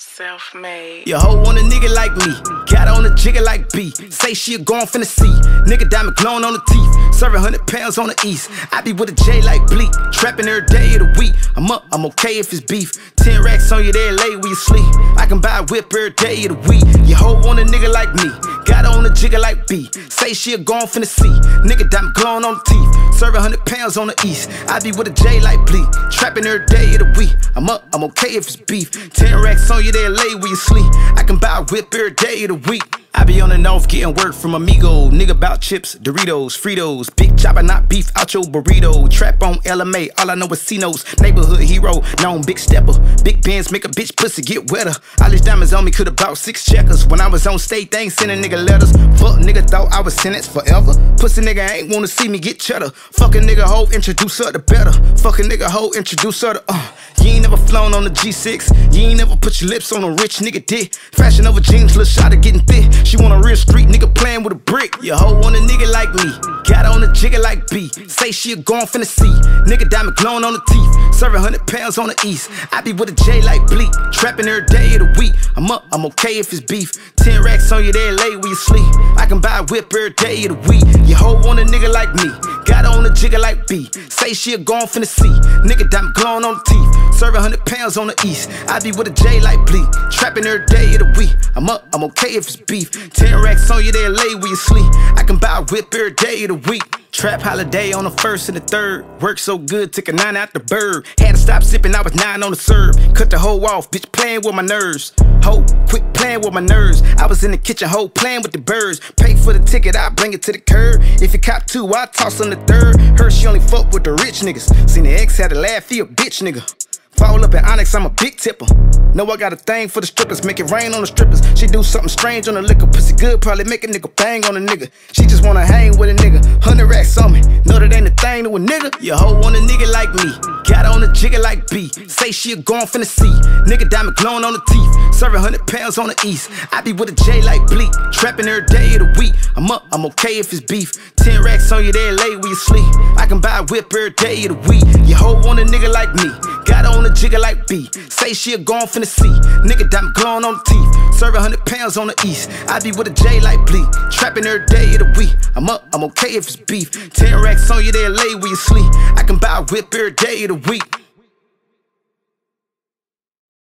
Self-made. Your hoe want a nigga like me. Got on a jigger like B. Say she a gon' finna see. Nigga diamond glowing on the teeth. Serving 100 pounds on the east. I be with a J like Bleak. Trapping every day of the week. I'm up, I'm okay if it's beef. 10 racks on you there lay where you sleep. I can buy a whip every day of the week. Your hoe want a nigga like me. Got on a jigger like B. Say she a gon' finna see. Nigga diamond glowing on the teeth. Serving 100 pounds on the east. I be with a J like Bleak. Trapping every day of the week. I'm up, I'm okay if it's beef. 10 racks on you there lay where you sleep. I can buy a whip every day of the week. I be on and off getting work from Amigo. Nigga bout chips, Doritos, Fritos. Big chopper, not beef, out your burrito. Trap on LMA, all I know is C-No's. Neighborhood hero, known big stepper. Big bands make a bitch pussy get wetter. All these diamonds on me coulda bought 6 checkers. When I was on stage, they ain't sending nigga letters. Fuck nigga thought I was sentenced forever. Pussy nigga ain't wanna see me get cheddar. Fuck a nigga hoe, introduce her to better. Fuck a nigga hoe, introduce her to You ain't never flown on the G6. You ain't never put your lips on a rich nigga dick. Fashion over jeans, little shot of getting thick. She want a real street nigga playing with a brick. Your hoe want a nigga like me. Got on a jigger like B. Say she a gon' finna see. Nigga diamond glowing on the teeth. Serving 100 pounds on the east. I be with a J like Bleak. Trapping every day of the week. I'm up, I'm okay if it's beef. 10 racks on you there lay where you sleep. I can buy a whip every day of the week. Your hoe want a nigga like me. Got on a jigger like B. Say she a gon' finna see. Nigga diamond glowing on the teeth. Serving 100 pounds on the east. I be with a J like Bleak. Trapping every day of the week. I'm up, I'm okay if it's beef. 10 racks on you there lay where you sleep. I can buy a whip every day of the week. Trap holiday on the 1st and the 3rd. Worked so good, took a 9 out the bird. Had to stop sipping, I was 9 on the serve. Cut the hoe off, bitch playing with my nerves. Ho, quit playing with my nerves. I was in the kitchen, ho, playing with the birds. Pay for the ticket, I bring it to the curb. If it cop 2, I toss on the 3rd. Her, she only fuck with the rich niggas. Seen the ex had a laugh, he a bitch nigga. Fall up in Onyx, I'm a big tipper. Know I got a thing for the strippers. Make it rain on the strippers. She do something strange on the liquor. Pussy good, probably make a nigga bang on a nigga. She just wanna hang with a nigga. 100 racks on me. No, that ain't a thing to a nigga. Your hoe want a nigga like me. Got on a jigger like B. Say she a gon' finna see. Nigga diamond glowing on the teeth. Serving 100 pounds on the east. I be with a J like Bleak. Trapping every day of the week. I'm up, I'm okay if it's beef. 10 racks on you there lay where you sleep. I can buy a whip every day of the week. Your hoe want a nigga like me. Got on a jigger like B. Say she a gon' finna see. Nigga diamond glowing on the teeth. Serving 100 pounds on the east. I be with a J like Bleak. Trapping every day of the week. I'm up, I'm okay if it's beef. 10 racks on you there lay where you sleep. I can buy a whip every day of the week.